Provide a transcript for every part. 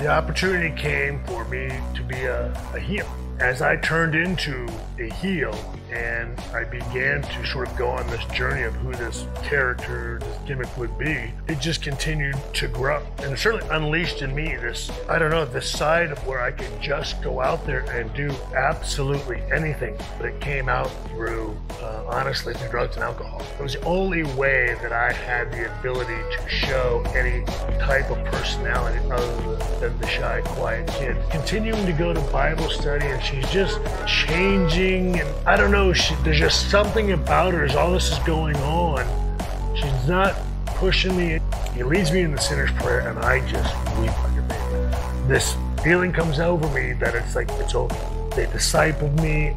the opportunity came for me to be a heel. As I turned into a heel and I began to sort of go on this journey of who this character, this gimmick would be, it just continued to grow. And it certainly unleashed in me this, I don't know, this side of where I could just go out there and do absolutely anything. But it came out through, honestly, through drugs and alcohol. It was the only way that I had the ability to show any type of personality other than the shy, quiet kid. Continuing to go to Bible study, and she's just changing, and I don't know, there's just something about her as all this is going on. She's not pushing me. He leads me in the sinner's prayer, and I just weep like a baby. This feeling comes over me that it's like, it's over. They discipled me.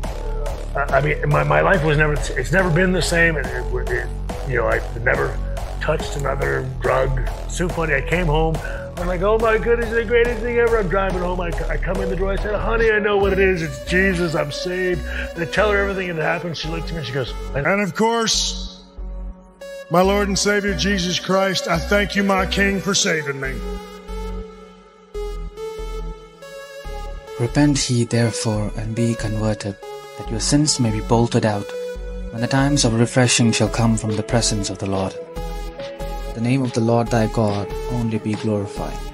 I mean, my life was never, it's never been the same, and you know, I've never touched another drug. It's so funny, I came home, I'm like, oh my goodness, the greatest thing ever. I'm driving home, I come in the door, I said, honey, I know what it is, it's Jesus, I'm saved. And I tell her everything that happened, she looked at me and she goes, and of course, my Lord and Savior, Jesus Christ, I thank you, my King, for saving me. Repent ye therefore, and be converted, that your sins may be blotted out, when the times of refreshing shall come from the presence of the Lord. The name of the Lord thy God only be glorified.